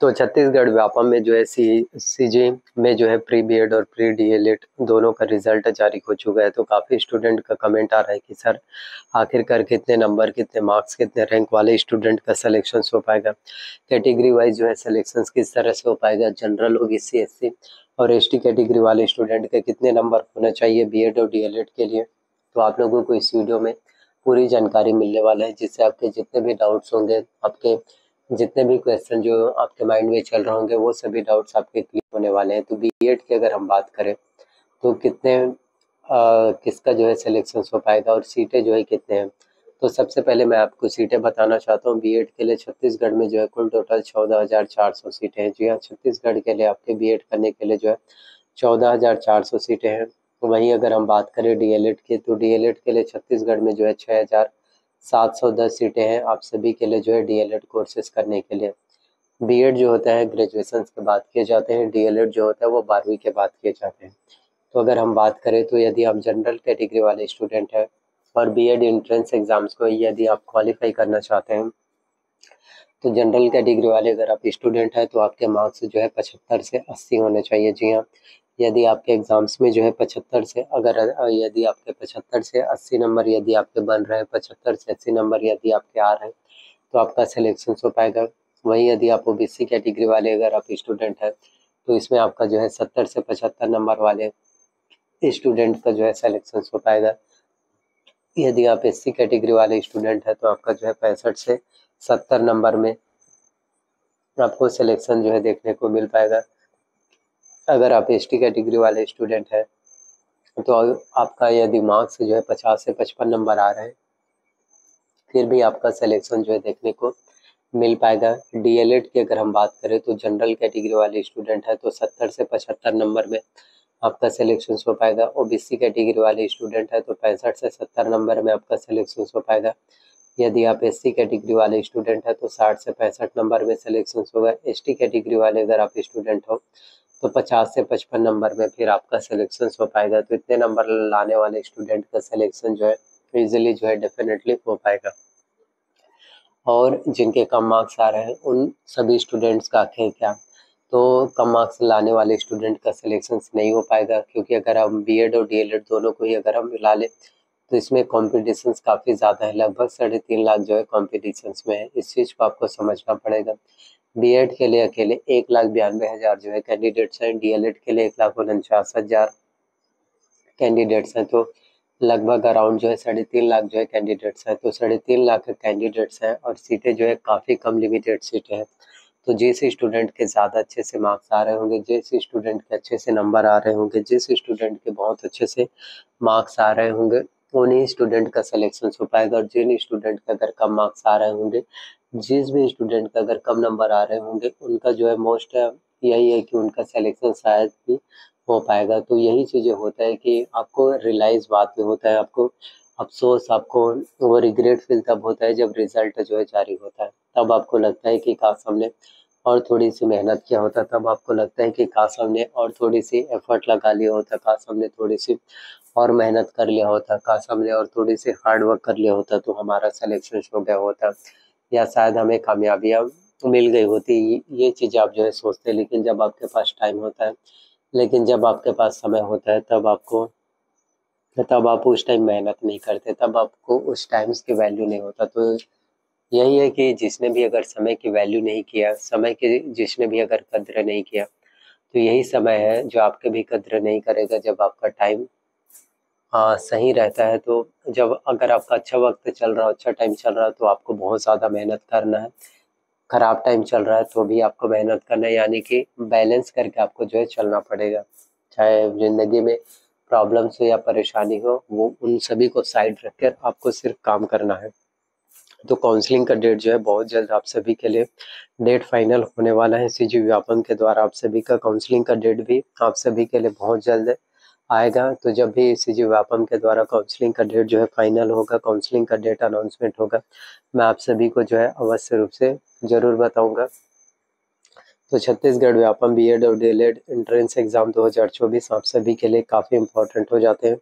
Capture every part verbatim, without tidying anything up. तो छत्तीसगढ़ व्यापम में जो है सी सीजे में जो है प्री बीएड और प्री डीएलएड दोनों का रिजल्ट जारी हो चुका है। तो काफ़ी स्टूडेंट का कमेंट आ रहा है कि सर आखिरकार कितने नंबर, कितने मार्क्स, कितने रैंक वाले स्टूडेंट का सिलेक्शन हो पाएगा, कैटेगरी वाइज जो है सिलेक्शन किस तरह से हो पाएगा, जनरल होगी, सी एस सी और एस टी कैटेगरी वाले स्टूडेंट के कितने नंबर होना चाहिए बीएड और डीएलएड के लिए। तो आप लोगों को इस वीडियो में पूरी जानकारी मिलने वाला है, जिससे आपके जितने भी डाउट्स होंगे, आपके जितने भी क्वेश्चन जो आपके माइंड में चल रहे होंगे, वो सभी डाउट्स आपके क्लियर होने वाले हैं। तो बीएड की अगर हम बात करें तो कितने आ, किसका जो है सिलेक्शन हो पाएगा और सीटें जो है कितने हैं। तो सबसे पहले मैं आपको सीटें बताना चाहता हूँ। बीएड के लिए छत्तीसगढ़ में जो है कुल टोटल चौदह हज़ार चार सौ सीटें हैं। जी हाँ, छत्तीसगढ़ के लिए आपके बीएड करने के लिए जो है चौदह हज़ार चार सौ सीटें हैं। वहीं अगर हम बात करें डीएलएड की, तो डीएलएड के लिए छत्तीसगढ़ में जो है छः हज़ार सात सौ दस सीटें हैं आप सभी के लिए जो है डीएलएड कोर्सेज करने के लिए। बीएड जो होता है ग्रेजुएशन के बाद किए जाते हैं, डीएलएड जो होता है वो बारहवीं के बाद किए जाते हैं। तो अगर हम बात करें तो यदि आप जनरल कैटेगरी वाले स्टूडेंट हैं और बीएड एंट्रेंस एग्ज़ाम्स को यदि आप क्वालिफाई करना चाहते हैं, तो जनरल कैटेगरी वाले अगर आप स्टूडेंट हैं तो आपके मार्क्स जो है पचहत्तर से अस्सी होने चाहिए। जी हाँ, यदि आपके एग्ज़ाम्स में जो है पचहत्तर से अगर यदि आपके पचहत्तर से अस्सी नंबर यदि आपके बन रहे हैं, पचहत्तर से अस्सी नंबर यदि आपके आ रहे हैं, तो आपका सिलेक्शन हो पाएगा। वहीं यदि आप ओबीसी कैटेगरी वाले अगर आप स्टूडेंट हैं तो इसमें आपका जो है सत्तर से पचहत्तर नंबर वाले स्टूडेंट का जो है सिलेक्शन हो पाएगा। यदि आप एससी कैटेगरी वाले स्टूडेंट हैं तो आपका जो है पैंसठ से सत्तर नंबर में आपको सिलेक्शन जो है देखने को मिल पाएगा। अगर आप एस टी कैटेगरी वाले स्टूडेंट हैं तो आपका यदि मार्क्स जो है पचास से पचपन नंबर आ रहे हैं, फिर भी आपका सिलेक्शन जो है देखने को मिल पाएगा। डीएलएड की अगर हम बात करें तो जनरल कैटेगरी वाले स्टूडेंट हैं तो सत्तर से पचहत्तर नंबर में आपका सिलेक्शन हो पाएगा। ओबीसी कैटेगरी वाले स्टूडेंट हैं तो पैंसठ से सत्तर नंबर में आपका सिलेक्शन हो पाएगा। यदि आप एस सी कैटेगरी वाले स्टूडेंट हैं तो साठ से पैंसठ नंबर में सिलेक्शन होगा। एस टी कैटेगरी वाले अगर आप स्टूडेंट हो तो पचास से पचपन नंबर में फिर आपका सिलेक्शन हो पाएगा। तो इतने नंबर लाने वाले स्टूडेंट का सिलेक्शन जो है इजीली जो है डेफिनेटली हो पाएगा। और जिनके कम मार्क्स आ रहे हैं उन सभी स्टूडेंट्स का आंखें क्या, तो कम मार्क्स लाने वाले स्टूडेंट का सिलेक्शन नहीं हो पाएगा, क्योंकि अगर हम बीएड और डीएलएड दोनों को ही अगर हम मिला लें तो इसमें कॉम्पिटिशन काफ़ी ज़्यादा है। लगभग साढ़े तीन लाख जो है कॉम्पिटिशन में है। इस चीज़ को आपको समझना पड़ेगा। बीएड के लिए अकेले एक लाख बयानवे हज़ार जो है कैंडिडेट्स हैं, डीएलएड के लिए एक लाख उनचास हज़ार कैंडिडेट्स हैं। तो लगभग अराउंड जो है साढ़े तीन लाख जो है कैंडिडेट्स हैं। तो साढ़े तीन लाख कैंडिडेट्स हैं और सीटें जो है काफ़ी कम लिमिटेड सीटें हैं। तो जिस स्टूडेंट के ज़्यादा अच्छे से मार्क्स आ रहे होंगे, जिस स्टूडेंट के अच्छे से नंबर आ रहे होंगे, जिस स्टूडेंट के बहुत अच्छे से मार्क्स आ रहे होंगे, उन्हीं स्टूडेंट का सिलेक्शन हो पाएगा। और जिन स्टूडेंट का अगर कम मार्क्स आ रहे होंगे, जिस भी स्टूडेंट का अगर कम नंबर आ रहे होंगे, उनका जो है मोस्ट यही है कि उनका सिलेक्शन शायद भी हो पाएगा। तो यही चीज़ें होता है कि आपको रियलाइज बात में होता है, आपको अफसोस, आपको वो रिग्रेट फील तब होता है जब रिजल्ट जो है जारी होता है। तब आपको लगता है कि काश हमने और थोड़ी सी मेहनत किया होता। तब आपको लगता है कि काश हमने और थोड़ी सी एफर्ट लगा लिया होता, काश हमने थोड़ी सी और मेहनत कर लिया होता, काश हमने और थोड़ी सी हार्ड वर्क कर लिया होता तो हमारा सिलेक्शन हो गया होता, या शायद हमें कामयाबियाँ मिल गई होती। ये चीज़ आप जो है सोचते हैं। लेकिन जब आपके पास टाइम होता है, लेकिन जब आपके पास समय होता है, तब आपको तब आप उस टाइम मेहनत नहीं करते, तब आपको उस टाइम की वैल्यू नहीं होता। तो यही है कि जिसने भी अगर समय की वैल्यू नहीं किया, समय के जिसने भी अगर कद्र नहीं किया, तो यही समय है जो आपके भी कद्र नहीं करेगा। जब आपका टाइम हाँ सही रहता है, तो जब अगर आपका अच्छा वक्त चल रहा है, अच्छा टाइम चल रहा है, तो आपको बहुत ज़्यादा मेहनत करना है। ख़राब टाइम चल रहा है तो भी आपको मेहनत करना है, यानी कि बैलेंस करके आपको जो है चलना पड़ेगा। चाहे ज़िंदगी में प्रॉब्लम्स हो या परेशानी हो, वो उन सभी को साइड रख कर आपको सिर्फ काम करना है। तो काउंसलिंग का डेट जो है बहुत जल्द आप सभी के लिए डेट फाइनल होने वाला है। सीजी व्यापम के द्वारा आप सभी का काउंसलिंग का डेट भी आप सभी के लिए बहुत जल्द आएगा। तो जब भी सीजी व्यापम के द्वारा काउंसलिंग का डेट जो है फाइनल होगा, काउंसलिंग का डेट अनाउंसमेंट होगा, मैं आप सभी को जो है अवश्य रूप से ज़रूर बताऊँगा। तो छत्तीसगढ़ व्यापम बीएड और डीएलएड एंट्रेंस एग्ज़ाम दो हज़ार चौबीस आप सभी के लिए काफ़ी इंपॉर्टेंट हो जाते हैं।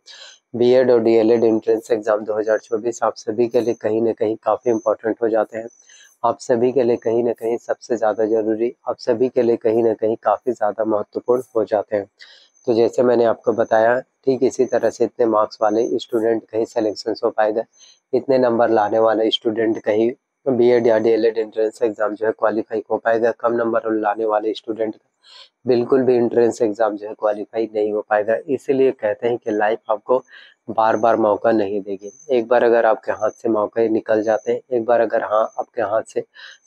बीएड और डीएलएड एंट्रेंस एग्ज़ाम दो हज़ार चौबीस आप सभी के लिए कहीं ना कहीं काफ़ी इंपॉर्टेंट हो जाते हैं। आप सभी के लिए कहीं ना कहीं सबसे ज़्यादा ज़रूरी, आप सभी के लिए कहीं ना कहीं काफ़ी ज़्यादा महत्वपूर्ण हो जाते हैं। तो जैसे मैंने आपको बताया, ठीक इसी तरह से इतने मार्क्स वाले स्टूडेंट कहीं सिलेक्शन हो पाएगा, इतने नंबर लाने वाला स्टूडेंट कहीं बीएड या डीएलएड एंट्रेंस एग्ज़ाम जो है क्वालिफाई हो पाएगा। कम नंबर लाने वाले स्टूडेंट का बिल्कुल भी एंट्रेंस एग्ज़ाम जो है क्वालिफाई नहीं हो पाएगा। इसीलिए कहते हैं कि लाइफ आपको बार बार मौका नहीं देगी। एक बार अगर आपके हाथ से मौके निकल जाते हैं, एक बार अगर हाँ आपके हाथ से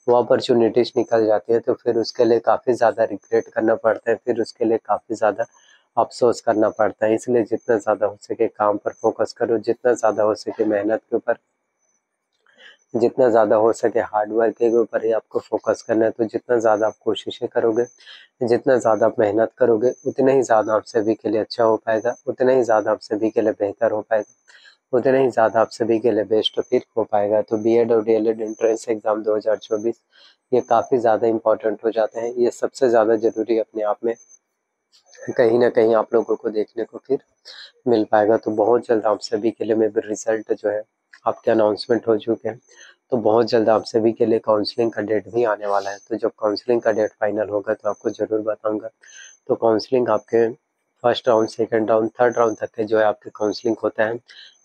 वो अपॉर्चुनिटीज निकल जाती है, तो फिर उसके लिए काफ़ी ज़्यादा रिग्रेट करना पड़ता है, फिर उसके लिए काफ़ी ज़्यादा अफसोस करना पड़ता है। इसलिए जितना ज़्यादा हो सके काम पर फोकस करो, जितना ज़्यादा हो सके मेहनत के ऊपर, जितना ज़्यादा हो सके हार्डवर्क के ऊपर ही आपको फोकस करना है। तो जितना ज़्यादा आप कोशिशें करोगे, जितना ज़्यादा आप मेहनत करोगे, उतना ही ज़्यादा आप सभी के लिए अच्छा हो पाएगा, उतना ही ज़्यादा आप सभी के लिए बेहतर हो पाएगा, उतना ही ज़्यादा आप सभी के लिए बेस्ट फिर हो पाएगा। तो बीएड और डीएलएड एंट्रेंस एग्ज़ाम दो हज़ार चौबीस ये काफ़ी ज़्यादा इम्पोर्टेंट हो जाते हैं। ये सबसे ज़्यादा ज़रूरी अपने आप में कहीं ना कहीं आप लोगों को देखने को फिर मिल पाएगा। तो बहुत जल्द आप सभी के लिए में रिजल्ट जो है आपके अनाउंसमेंट हो चुके हैं, तो बहुत जल्द आप सभी के लिए काउंसलिंग का डेट भी आने वाला है। तो जब काउंसलिंग का डेट फाइनल होगा तो आपको ज़रूर बताऊंगा। तो काउंसलिंग आपके first round, second round, third round तक के जो है आपके काउंसलिंग होता है।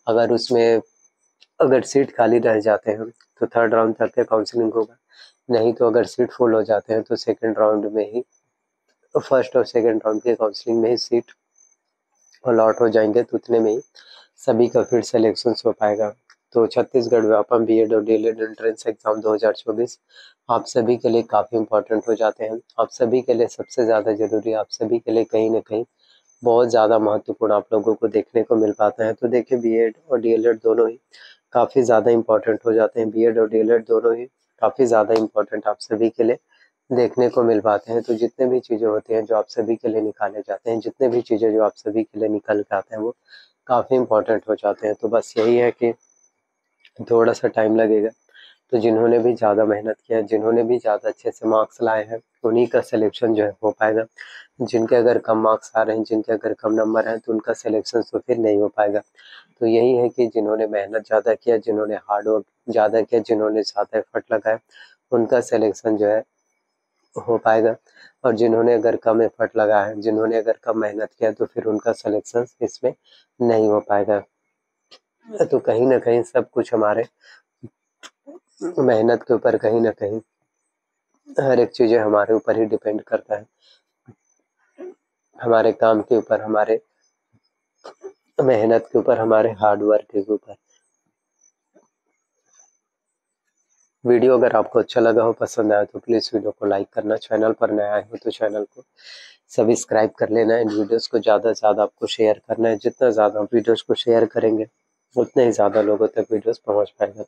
अगर उसमें अगर सीट खाली रह जाते हैं तो थर्ड राउंड तक के काउंसलिंग होगा, नहीं तो अगर सीट फुल हो जाते हैं तो सेकेंड राउंड में ही, फर्स्ट और सेकेंड राउंड के काउंसलिंग में ही सीट अलॉट हो जाएंगे, तो उतने में ही सभी का फिर सेलेक्शन हो पाएगा। तो छत्तीसगढ़ व्यापम बीएड और डीएलएड एंट्रेंस एग्ज़ाम दो हज़ार चौबीस आप सभी के लिए काफ़ी इम्पोर्टेंट हो जाते हैं। आप सभी के लिए सबसे ज़्यादा ज़रूरी, आप सभी के लिए कहीं ना कहीं बहुत ज़्यादा महत्वपूर्ण आप लोगों को देखने को मिल पाता है। तो देखिए, बीएड और डीएलएड दोनों ही काफ़ी ज़्यादा इम्पोर्टेंट हो जाते हैं। बीएड और डीएलएड दोनों ही काफ़ी ज़्यादा इम्पोर्टेंट आप सभी के लिए देखने को मिल पाते हैं। तो जितने भी चीज़ें होती हैं जो आप सभी के लिए निकाले जाते हैं, जितने भी चीज़ें जो आप सभी के लिए निकल के आते हैं, वो काफ़ी इम्पोर्टेंट हो जाते हैं। तो बस यही है कि थोड़ा सा टाइम लगेगा। तो जिन्होंने भी ज़्यादा मेहनत किया है, जिन्होंने भी ज़्यादा अच्छे से मार्क्स लाए हैं, उन्हीं का सिलेक्शन जो है हो पाएगा। जिनके अगर कम मार्क्स आ रहे हैं, जिनके अगर कम नंबर हैं, तो उनका सिलेक्शन तो फिर नहीं हो पाएगा। तो यही है कि जिन्होंने मेहनत ज़्यादा किया, जिन्होंने हार्डवर्क ज़्यादा किया, जिन्होंने ज़्यादा एफर्ट लगाया, उनका सिलेक्शन जो है हो पाएगा। और जिन्होंने अगर कम एफर्ट लगाया है, जिन्होंने अगर कम मेहनत किया, तो फिर उनका सिलेक्शन इसमें नहीं हो पाएगा। तो कहीं ना कहीं सब कुछ हमारे मेहनत के ऊपर, कहीं ना कहीं हर एक चीज़ें हमारे ऊपर ही डिपेंड करता है, हमारे काम के ऊपर, हमारे मेहनत के ऊपर, हमारे हार्डवर्क के ऊपर। वीडियो अगर आपको अच्छा लगा हो, पसंद आया, तो प्लीज़ वीडियो को लाइक करना। चैनल पर नया आए हो तो चैनल को सब्सक्राइब कर लेना। इन वीडियोस को ज़्यादा से ज़्यादा आपको शेयर करना है। जितना ज़्यादा आप वीडियोज़ को शेयर करेंगे, उतने ही ज़्यादा लोगों तक वीडियोस पहुंच पाएगा।